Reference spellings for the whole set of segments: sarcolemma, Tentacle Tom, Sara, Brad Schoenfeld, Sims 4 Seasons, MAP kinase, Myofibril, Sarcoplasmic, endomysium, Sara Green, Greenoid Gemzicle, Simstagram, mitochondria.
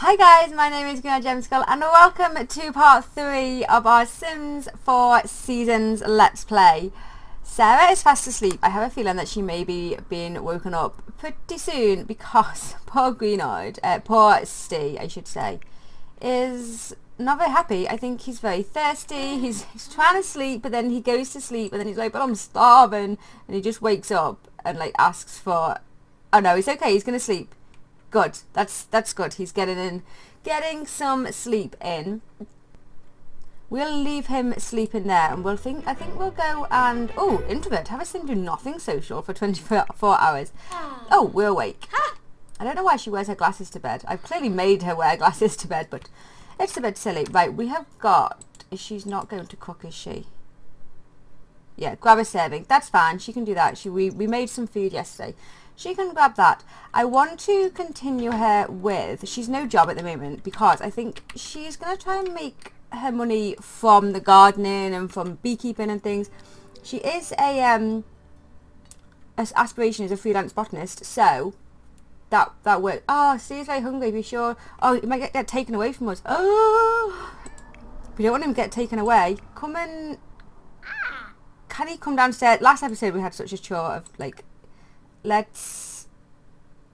Hi guys, my name is Greenoid Gemzicle and welcome to part 3 of our Sims 4 Seasons Let's Play. Sarah is fast asleep. I have a feeling that she may be being woken up pretty soon because poor Greenoid, poor Stee I should say, is not very happy. I think he's very thirsty, he's trying to sleep but then he goes to sleep and then he's like, but I'm starving, and he just wakes up and like asks for, oh no, it's okay, he's going to sleep. Good, that's good. He's getting some sleep in. We'll leave him sleeping there and we'll think, I think we'll go and, oh, introvert, have a Sim do nothing social for 24 hours. Oh, we're awake. I don't know why she wears her glasses to bed. I've clearly made her wear glasses to bed, but it's a bit silly. Right, we have got, she's not going to cook, is she? Yeah, grab a serving. That's fine, she can do that. We made some food yesterday. She can grab that. I want to continue her with, she's no job at the moment because I think she's going to try and make her money from the gardening and from beekeeping and things. She is a, her aspiration is a freelance botanist, so that works. Oh, Steve's very hungry, be sure. Oh, he might get taken away from us. Oh, we don't want him to get taken away. Come and, can he come downstairs? Last episode we had such a chore of like, let's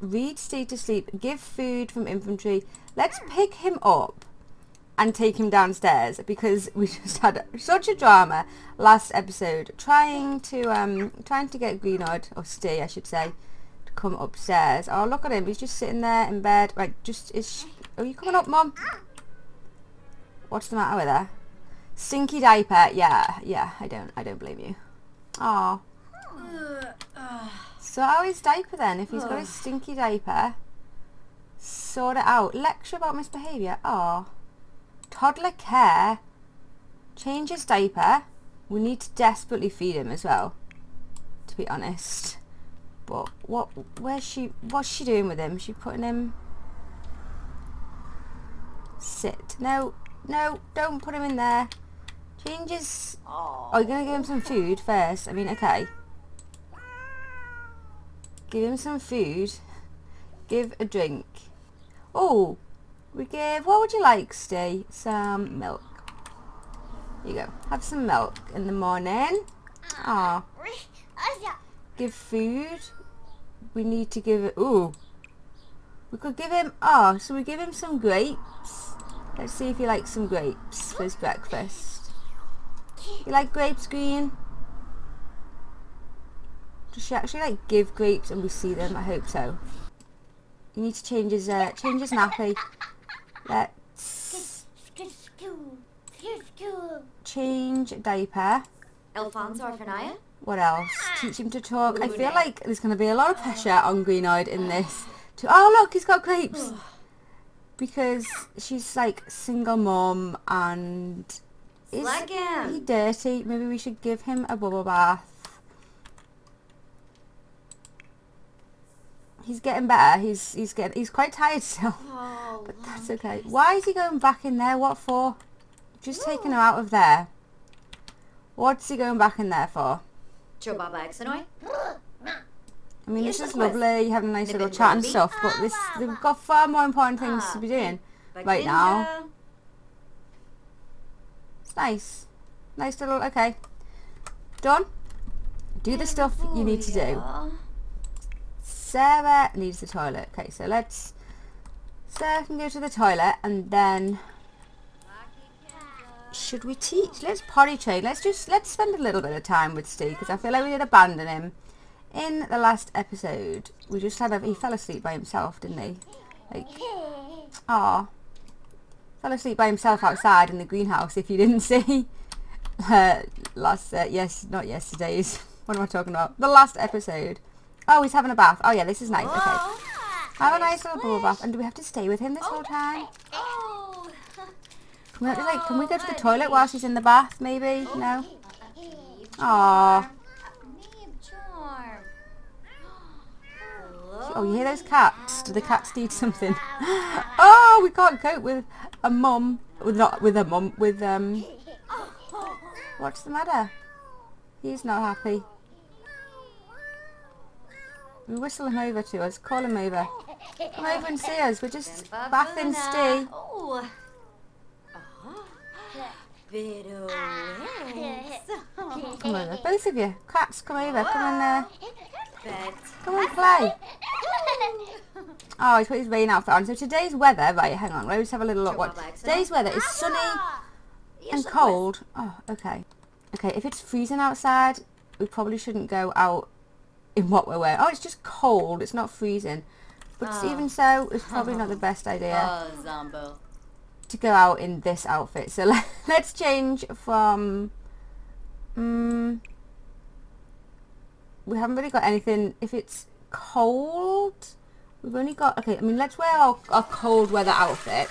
read Stee to sleep, give food from inventory, let's pick him up and take him downstairs because we just had such a drama last episode trying to get Greenoid, or Stee I should say, to come upstairs. Oh, look at him, he's just sitting there in bed. Right, just are you coming up, Mum? What's the matter with her? Stinky diaper. Yeah, I don't blame you. Oh, sort out his diaper then. If he's got his stinky diaper, sort it out. Lecture about misbehaviour. Oh, toddler care. Change his diaper. We need to desperately feed him as well, to be honest. But what's she doing with him? Is she putting him, sit, no, don't put him in there. Change his, oh, you're going to give him some food first. I mean, okay, give him some food, give a drink. Oh, we give, what would you like, Stee? Some milk. Here you go, have some milk in the morning. Ah, give food. We need to give it, ooh, we could give him, oh, so we give him some grapes. Let's see if he likes some grapes for his breakfast. You like grapes, Green? Does she actually like give grapes and we see them? I hope so. You need to change his nappy. Let's change diaper. Alfonso or Fernaya? What else? Teach him to talk. I feel like there's going to be a lot of pressure on Greenoid in this. Oh look, he's got grapes. Because she's like single mum and is he dirty? Maybe we should give him a bubble bath. He's getting better. He's quite tired still, but that's okay. Why is he going back in there? What for? Just taking him out of there. What's he going back in there for? I mean, this is lovely, having a nice little chat and stuff, but this, we've got far more important things to be doing right now. It's nice, nice little. Okay, done. Do the stuff you need to do. Sarah needs the toilet. Okay, so let's, Sarah can go to the toilet and then, should we teach? Let's potty train. Let's spend a little bit of time with Stee because I feel like we did abandon him in the last episode. We just had he fell asleep by himself, didn't he? Like, ah, fell asleep by himself outside in the greenhouse. If you didn't see what am I talking about? The last episode. Oh, he's having a bath. Oh yeah, this is nice. Okay, have a nice little bubble bath. And do we have to stay with him this whole time? Can we, can we go to the toilet while she's in the bath? Maybe no. Aww. Oh, you hear those cats? Do the cats need something? Oh, we can't cope with a mum. What's the matter? He's not happy. We whistle him over to us, call him over. Not even see us, we're just bath and stay. Oh. Come on, both of you. Cats, come over, come on there. Come and play. Oh, he's put his rain outfit on. So today's weather, right, hang on, let's have a little look. What today's weather is sunny and cold. Oh, okay. Okay, if it's freezing outside, we probably shouldn't go out in what we're wearing. Oh, it's just cold, it's not freezing. But even so, it's probably not the best idea to go out in this outfit. So let's change from... we haven't really got anything. If it's cold, we've only got... Okay, I mean, let's wear our cold weather outfit.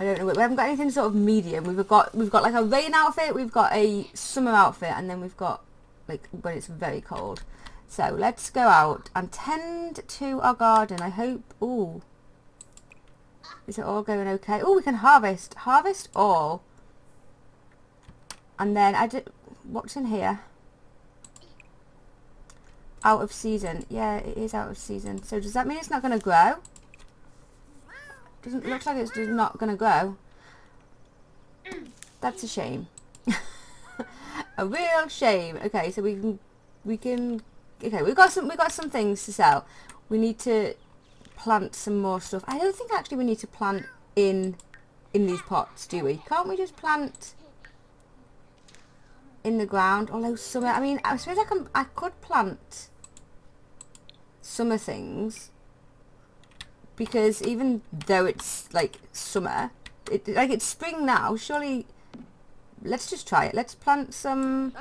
I don't know, we haven't got anything sort of medium. We've got like a rain outfit, we've got a summer outfit, and then we've got like when it's very cold. So let's go out and tend to our garden. I hope. Ooh, is it all going okay? Oh, we can harvest all. And then I did. What's in here? Out of season. Yeah, it is out of season. So does that mean it's not going to grow? Doesn't look like it's not going to grow. That's a shame. A real shame. Okay, so we can. Okay, we've got some things to sell. We need to plant some more stuff. I don't think actually we need to plant in these pots, do we? Can't we just plant in the ground? Although summer, I mean, I suppose I could plant summer things. Because even though it's like summer, it's spring now. Surely, let's just try it. Let's plant some.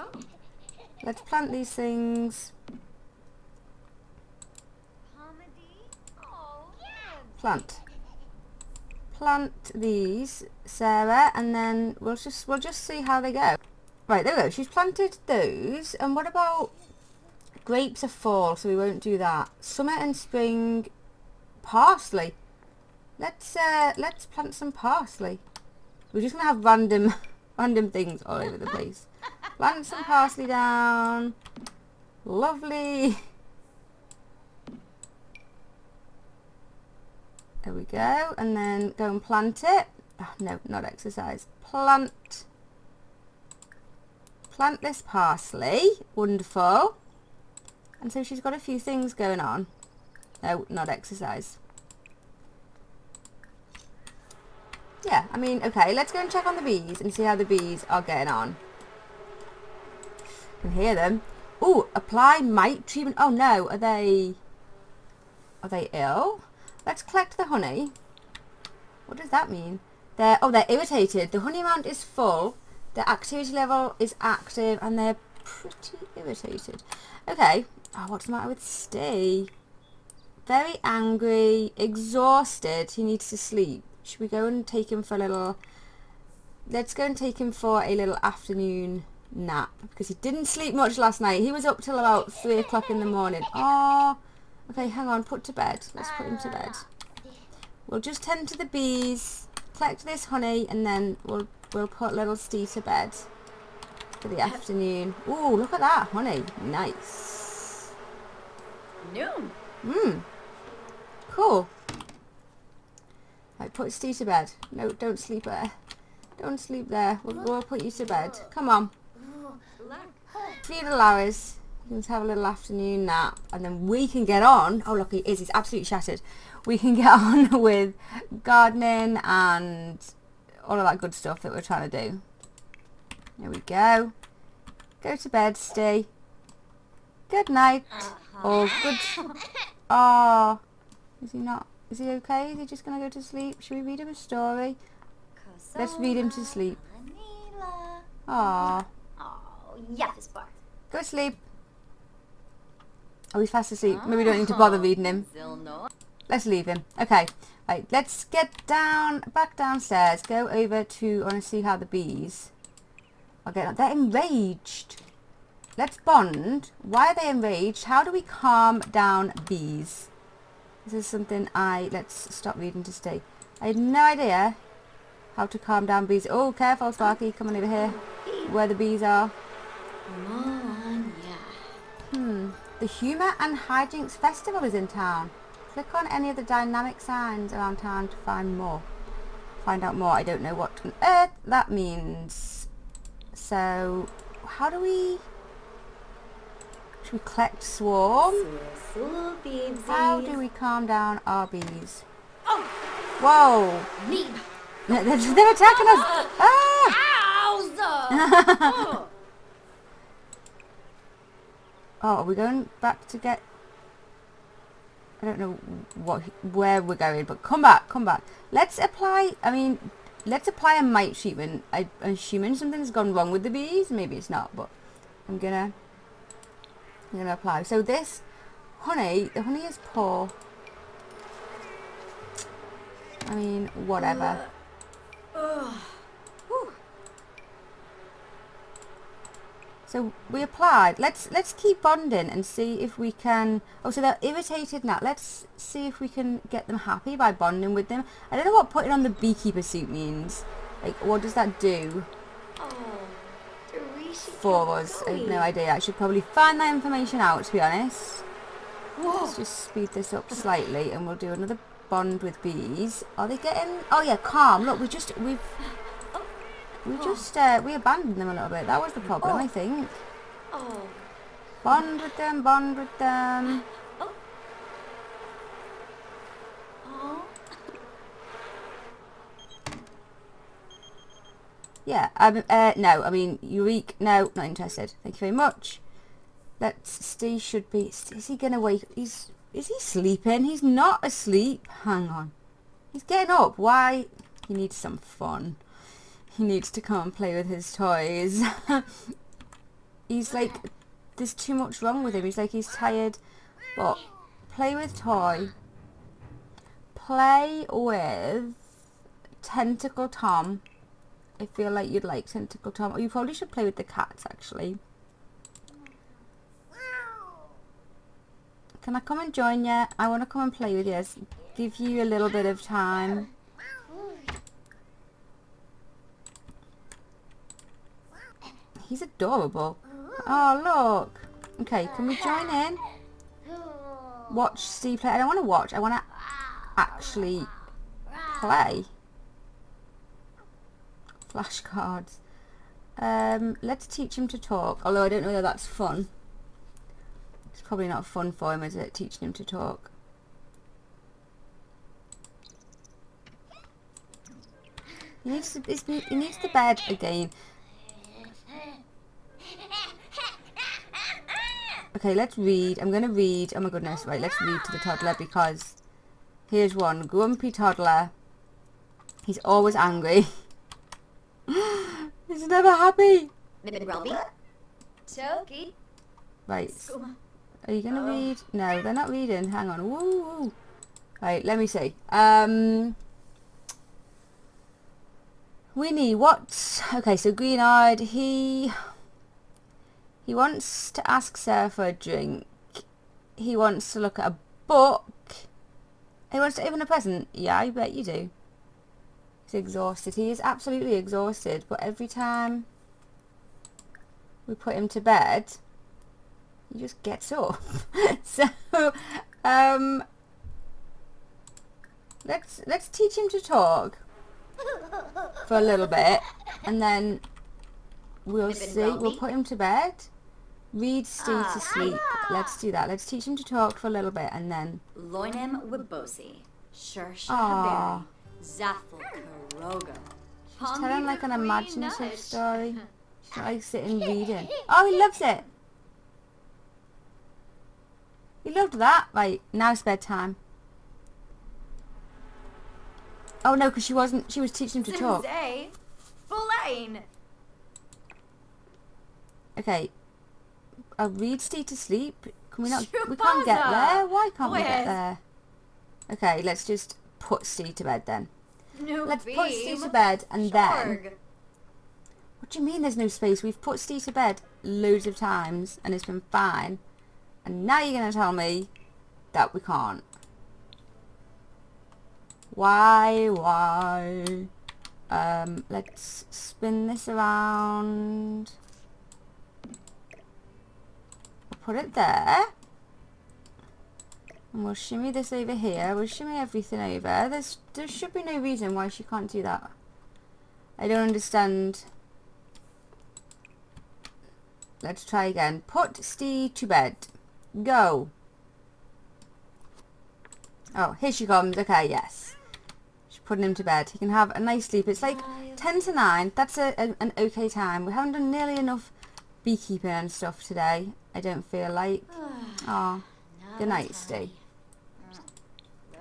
Let's plant these things. Plant these, Sarah, and then we'll just see how they go. Right, there we go. She's planted those. And what about grapes? Are fall, so we won't do that. Summer and spring. Parsley. Let's plant some parsley. We're just gonna have random things all over the place. Plant some parsley down. Lovely. There we go. And then go and plant it. Oh, no, not exercise. Plant this parsley. Wonderful. And so she's got a few things going on. No, not exercise. Yeah, I mean, okay, let's go and check on the bees and see how the bees are getting on. You can hear them. Ooh, apply mite treatment. Oh no, are they ill? Let's collect the honey. What does that mean? They're irritated. The honey amount is full. Their activity level is active and they're pretty irritated. Okay. Oh, what's the matter with Steve? Very angry, exhausted, he needs to sleep. Should we go and take him for a little... Let's go and take him for a little afternoon nap. Because he didn't sleep much last night. He was up till about 3 o'clock in the morning. Oh, okay, hang on, put to bed. Let's put him to bed. We'll just tend to the bees, collect this honey, and then we'll put little Steve to bed for the afternoon. Ooh, look at that honey. Nice. Noon. Mmm. Cool. Right, put Steve to bed. No, don't sleep there. Don't sleep there. We'll put you to bed. Come on. 3 little hours. Let's have a little afternoon nap. And then we can get on. Oh, look, he is. He's absolutely shattered. We can get on with gardening and all of that good stuff that we're trying to do. There we go. Go to bed, Steve. Good night. Or good... Oh, is he not? Is he okay? Is he just going to go to sleep? Should we read him a story? Let's read him to sleep. Aww. Oh, yeah, this part. Go sleep. Oh, he's fast asleep. Maybe we don't need to bother reading him. Let's leave him. Okay. Right, let's get back downstairs. Go over to, I want to see how the bees are getting up. They're enraged. Let's bond. Why are they enraged? How do we calm down bees? This is something let's stop reading to stay. I had no idea how to calm down bees. Oh, careful, Sparky. Come on over here. Where the bees are. Hmm. The Humour and Hijinks Festival is in town. Click on any of the dynamic signs around town to find out more. I don't know what on earth that means. So how do we... should we collect swarm? How do we calm down our bees? Oh. Whoa! Me. They're attacking us! Ah! Oh, are we going back to get... I don't know where we're going, but come back. Let's apply a mite treatment. I'm assuming something's gone wrong with the bees. Maybe it's not, but I'm gonna apply. So this honey, the honey is poor. I mean, whatever. So we applied. Let's keep bonding and see if we can... Oh, so they're irritated now. Let's see if we can get them happy by bonding with them. I don't know what putting on the beekeeper suit means. Like, what does that do for us? I have no idea. I should probably find that information out, to be honest. Whoa. Let's just speed this up slightly and we'll do another bond with bees. Are they getting... Oh yeah, calm. Look, we abandoned them a little bit. That was the problem, I think. Oh. Bond with them. Oh. Yeah, no, I mean, Eureka, no, not interested. Thank you very much. Steve should be, is he going to wake, is he sleeping? He's not asleep. Hang on. He's getting up. Why? He needs some fun. He needs to come and play with his toys. He's like, there's too much wrong with him. He's like, he's tired. But play with toy. Play with Tentacle Tom. I feel like you'd like Tentacle Tom. Or you probably should play with the cats, actually. Can I come and join you? I want to come and play with you. Give you a little bit of time. He's adorable. Oh, look. Okay, can we join in? Watch Steve play. I don't want to watch. I want to actually play. Flashcards. Let's teach him to talk. Although I don't know whether that's fun. It's probably not fun for him, is it? Teaching him to talk. He needs the bed again. Okay, let's read. I'm going to read. Oh my goodness. Right, let's read to the toddler because here's one. Grumpy toddler. He's always angry. He's never happy. Right. Are you going to read? No, they're not reading. Hang on. Woo. Right, let me see. Winnie, what? Okay, so Greenoid, He wants to ask Sara for a drink. He wants to look at a book. He wants to open a present. Yeah, I bet you do. He's exhausted. He is absolutely exhausted. But every time we put him to bed, he just gets up. So, let's teach him to talk for a little bit, and then we'll see. We'll put him to bed. Read Steve to sleep. Let's do that. Let's teach him to talk for a little bit and then... Loinem Wibosi. Shersha Zaffel Karoga. She's telling like an imaginative story. She's not like sitting reading. Oh, he loves it. He loved that. Right, now it's bedtime. Oh no, because she was teaching him to talk. Okay. I'll read Steve to sleep. Can we not? We can't get there. Why can't we get there? Okay, let's just put Steve to bed then. Let's put Steve to bed and then... What do you mean there's no space? We've put Steve to bed loads of times and it's been fine. And now you're going to tell me that we can't. Why? Let's spin this around. Put it there. And we'll shimmy this over here. We'll shimmy everything over. There should be no reason why she can't do that. I don't understand. Let's try again. Put Steve to bed. Go. Oh, here she comes. Okay, yes. She's putting him to bed. He can have a nice sleep. It's like 10 to 9. That's an okay time. We haven't done nearly enough beekeeping and stuff today. I don't feel like. Oh, good night, Steve.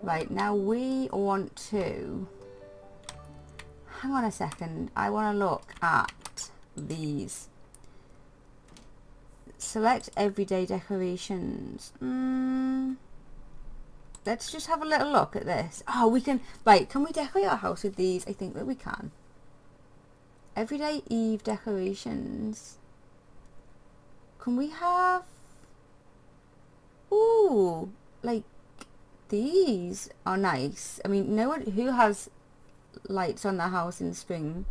Right, now we want to... Hang on a second. I want to look at these. Select everyday decorations. Let's just have a little look at this. Oh, we can... Right, can we decorate our house with these? I think that we can. Everyday Eve decorations. Can we have... Ooh, like these are nice. I mean, no one who has lights on their house in spring,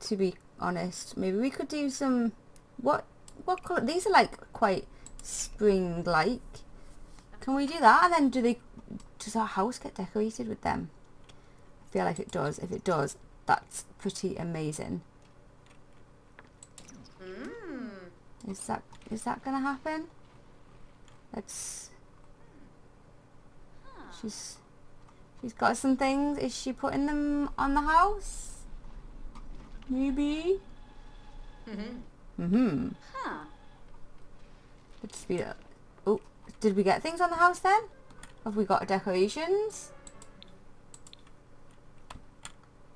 to be honest. Maybe we could do some... What colour? These are like quite spring-like. Can we do that? And then does our house get decorated with them? I feel like it does. If it does, that's pretty amazing. Is that gonna happen? She's got some things. Is she putting them on the house? Maybe. Let's speed up. Oh, did we get things on the house then? Have we got decorations?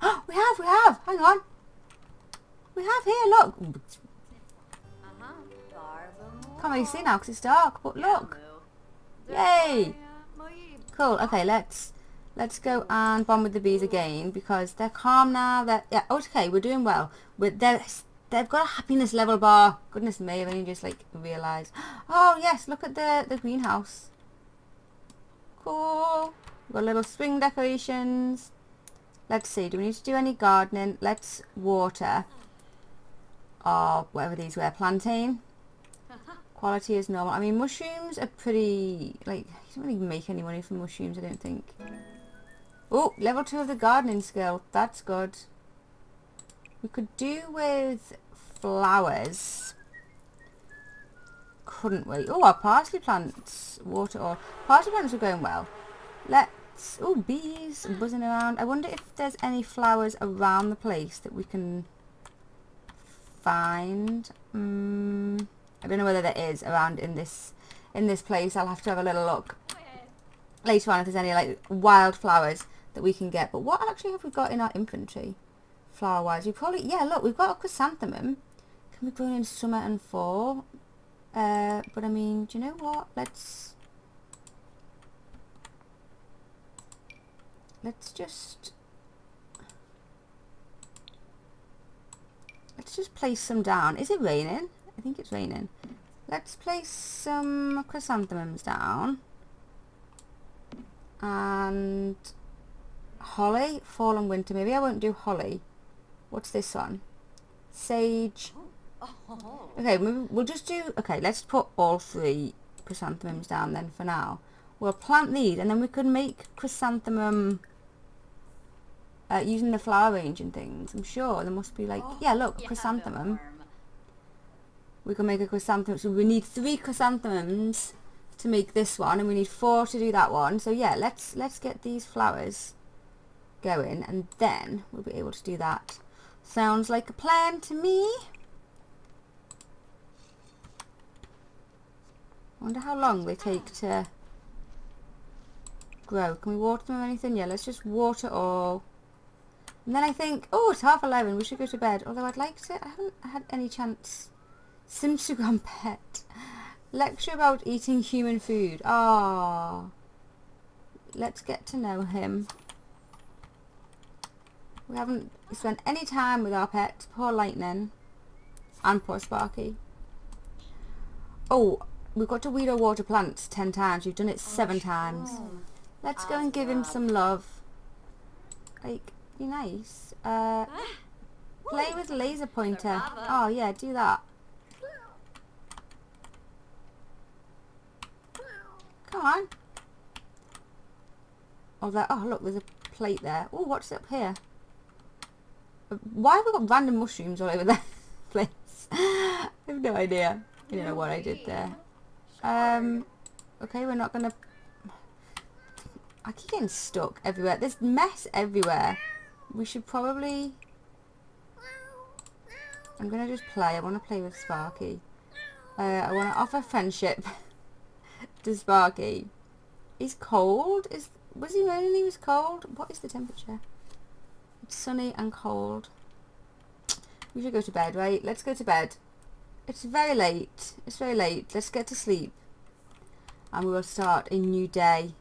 Oh, we have. Hang on. We have here, look. Can't really see now because it's dark, but look. Yay. Cool. Okay, let's go and bond with the bees again because they're calm now. Yeah, okay, we're doing well. They've got a happiness level bar. Goodness me, when you just like realise. Oh yes, look at the greenhouse. Cool. We've got little spring decorations. Let's see, do we need to do any gardening? Let's water. Oh, whatever these were, plantain. Quality is normal. I mean, mushrooms are pretty, like, you don't really make any money from mushrooms, I don't think. Oh, level 2 of the gardening skill. That's good. We could do with flowers, couldn't we? Oh, our parsley plants, water all. Parsley plants are going well. Let's, oh, bees buzzing around. I wonder if there's any flowers around the place that we can find. I don't know whether there is around in this place. I'll have to have a little look later on if there's any like wild flowers that we can get. But what actually have we got in our inventory? Flower wise, we probably, yeah, look, we've got a chrysanthemum. Can be grown in summer and fall. But I mean, do you know what? Let's just place some down. Is it raining? I think it's raining. Let's place some chrysanthemums down. And holly, fall and winter. Maybe I won't do holly. What's this one? Sage. Okay, we'll just do... Okay, let's put all 3 chrysanthemums down then for now. We'll plant these and then we could make chrysanthemum using the flower range and things. I'm sure there must be like... Yeah, look, a chrysanthemum. We can make a chrysanthemum. So we need 3 chrysanthemums to make this one and we need 4 to do that one. So yeah, let's get these flowers going and then we'll be able to do that. Sounds like a plan to me. Wonder how long they take to grow. Can we water them or anything? Yeah, let's just water all. And then I think, oh, it's 11:30. We should go to bed. Although I'd like to, I haven't had any chance. Simstagram pet. Lecture about eating human food. Ah, let's get to know him. We haven't spent any time with our pets. Poor Lightning. And poor Sparky. Oh, we've got to weed or water plants 10 times. We've done it 7 times. Let's go and give him some love. Like, be nice. Play with laser pointer. Oh yeah, do that. Come on. I was like, oh look, there's a plate there. Oh, what's up here? Why have we got random mushrooms all over the place? I have no idea. I don't know what I did there. Okay, we're not gonna... I keep getting stuck everywhere. There's mess everywhere. We should probably... I'm gonna just play. I want to play with Sparky. I want to offer friendship to Sparky. He's cold. Was he moaning he was cold? What is the temperature? It's sunny and cold. We should go to bed, right? Let's go to bed. It's very late. It's very late. Let's get to sleep. And we will start a new day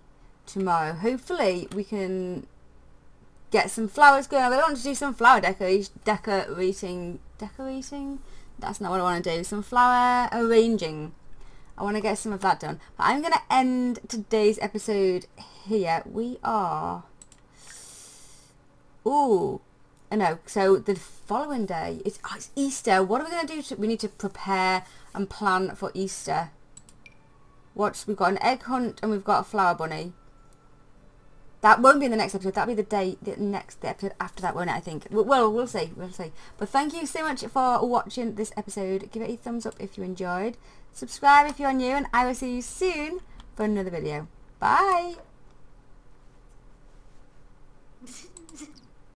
tomorrow. Hopefully we can get some flowers going. I want to do some flower decorating. Decorating? That's not what I want to do. Some flower arranging. I want to get some of that done. But I'm going to end today's episode here. We are... Ooh. I know. So the following day, it's Easter. What are we going to do? We need to prepare and plan for Easter. We've got an egg hunt and we've got a flower bunny. That won't be in the next episode. That'll be the episode after that, won't it, I think? Well, we'll see. We'll see. But thank you so much for watching this episode. Give it a thumbs up if you enjoyed. Subscribe if you're new, and I will see you soon for another video. Bye!